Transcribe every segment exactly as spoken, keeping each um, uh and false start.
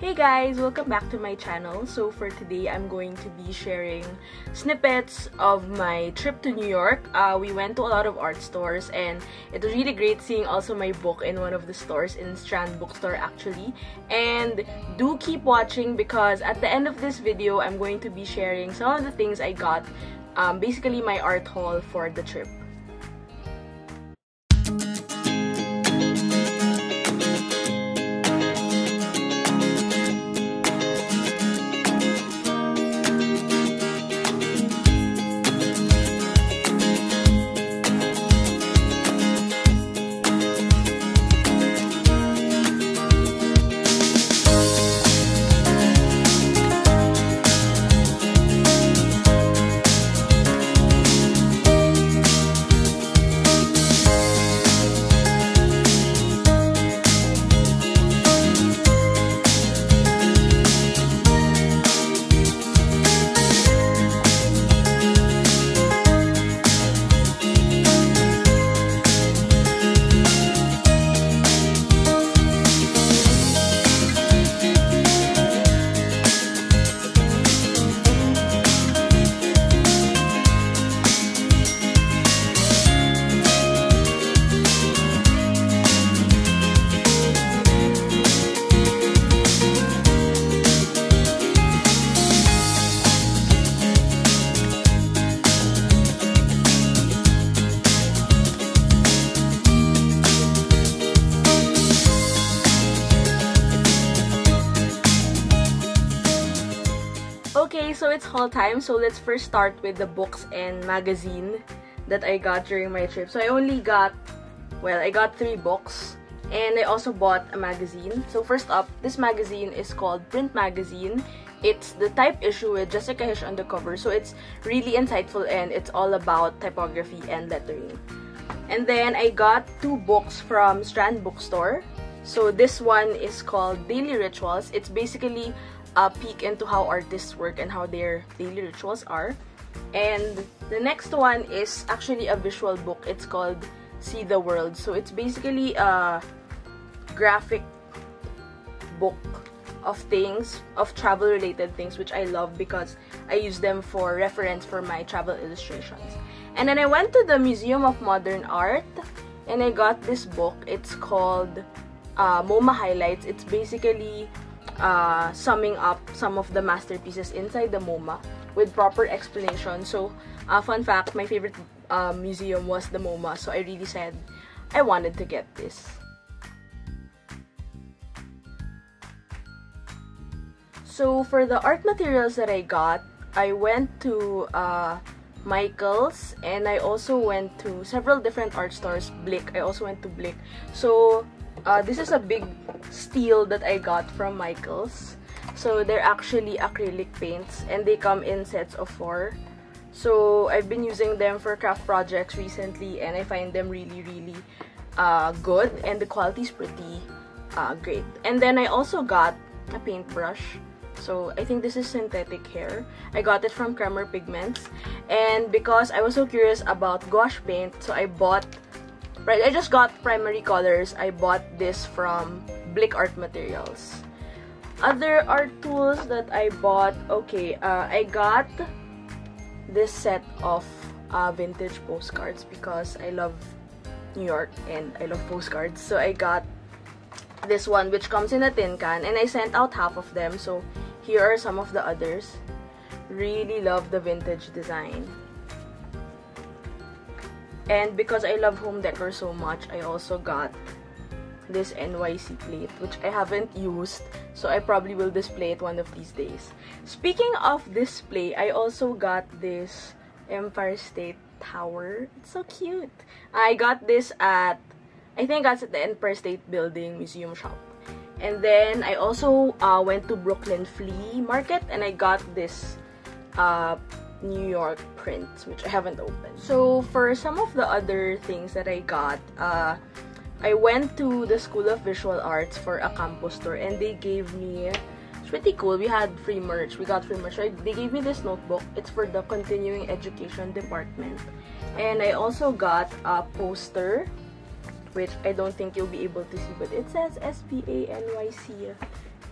Hey guys, welcome back to my channel. So for today, I'm going to be sharing snippets of my trip to New York. Uh, we went to a lot of art stores and it was really great seeing also my book in one of the stores, in Strand Bookstore actually. And do keep watching because at the end of this video, I'm going to be sharing some of the things I got, um, basically my art haul for the trip. Okay, so it's haul time. So let's first start with the books and magazine that I got during my trip. So I only got, well, I got three books and I also bought a magazine. So first up, this magazine is called Print Magazine. It's the type issue with Jessica Hish on the cover. So it's really insightful and it's all about typography and lettering. And then I got two books from Strand Bookstore. So this one is called Daily Rituals. It's basically a peek into how artists work and how their daily rituals are. And the next one is actually a visual book. It's called See the World. So it's basically a graphic book of things, of travel related things, which I love because I use them for reference for my travel illustrations. And then I went to the Museum of Modern Art and I got this book. It's called uh, MoMA Highlights. It's basically Uh, summing up some of the masterpieces inside the MoMA with proper explanation. So, uh, fun fact, my favorite uh, museum was the MoMA, so I really said I wanted to get this. So, for the art materials that I got, I went to uh, Michael's and I also went to several different art stores, Blick. I also went to Blick. So, Uh, this is a big steal that I got from Michael's. So they're actually acrylic paints and they come in sets of four. So I've been using them for craft projects recently and I find them really really uh, good and the quality is pretty uh, great. And then I also got a paintbrush. So I think this is synthetic hair. I got it from Kramer Pigments. And because I was so curious about gouache paint, so I bought Right, I just got primary colors. I bought this from Blick Art Materials. Other art tools that I bought, okay, uh, I got this set of uh, vintage postcards because I love New York and I love postcards. So I got this one which comes in a tin can and I sent out half of them. So here are some of the others. Really love the vintage design. And because I love home decor so much, I also got this N Y C plate, which I haven't used, so I probably will display it one of these days. Speaking of display, I also got this Empire State Tower. It's so cute. I got this at, I think that's at the Empire State Building Museum Shop. And then I also uh, went to Brooklyn Flea Market and I got this uh, New York prints, which I haven't opened. So for some of the other things that I got, uh, I went to the School of Visual Arts for a campus tour and they gave me, it's pretty cool, we had free merch, we got free merch, right? They gave me this notebook. It's for the continuing education department. And I also got a poster, which I don't think you'll be able to see, but it says S P A N Y C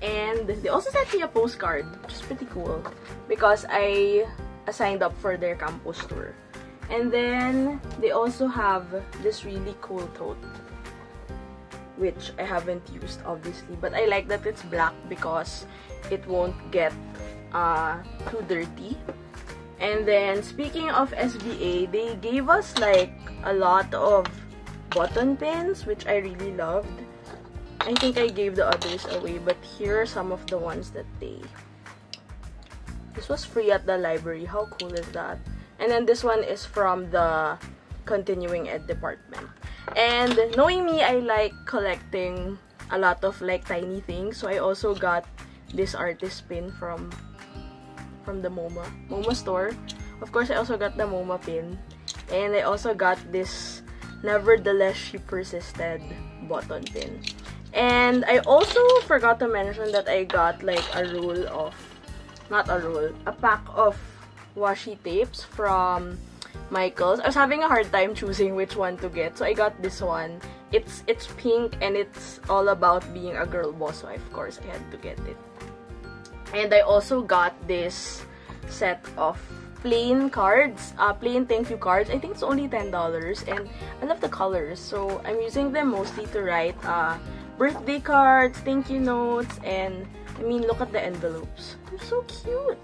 And they also sent me a postcard, which is pretty cool because I signed up for their campus tour. And then they also have this really cool tote, which I haven't used obviously, but I like that it's black because it won't get uh, too dirty. And then speaking of S B A, they gave us like a lot of button pins, which I really loved. I think I gave the others away, but here are some of the ones that they... This was free at the library. How cool is that? And then this one is from the continuing ed department. And knowing me, I like collecting a lot of like tiny things. So I also got this artist pin from from the MoMA. MoMA store. Of course, I also got the MoMA pin. And I also got this Nevertheless She Persisted button pin. And I also forgot to mention that I got like a roll of, not a roll, a pack of washi tapes from Michael's. I was having a hard time choosing which one to get, so I got this one. It's it's pink and it's all about being a girl boss, so of course I had to get it. And I also got this set of plain cards, uh, plain thank you cards. I think it's only ten dollars and I love the colors, so I'm using them mostly to write uh, birthday cards, thank you notes, and I mean look at the envelopes. They're so cute!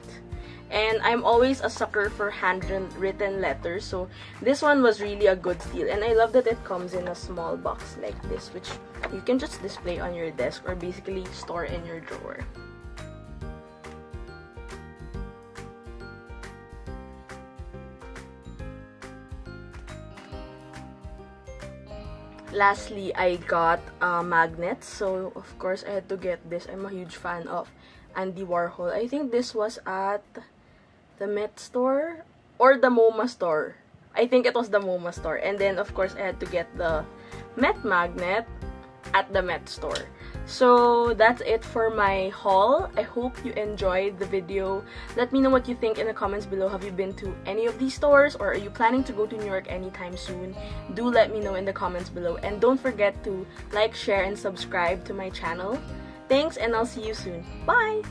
And I'm always a sucker for handwritten letters, so this one was really a good steal. And I love that it comes in a small box like this, which you can just display on your desk or basically store in your drawer. Lastly, I got uh, magnets, so of course I had to get this. I'm a huge fan of Andy Warhol. I think this was at the Met store or the MoMA store. I think it was the MoMA store. And then of course I had to get the Met magnet at the Met store. So that's it for my haul. I hope you enjoyed the video. Let me know what you think in the comments below. Have you been to any of these stores, or are you planning to go to New York anytime soon? Do let me know in the comments below, and don't forget to like, share, and subscribe to my channel. Thanks, and I'll see you soon. Bye!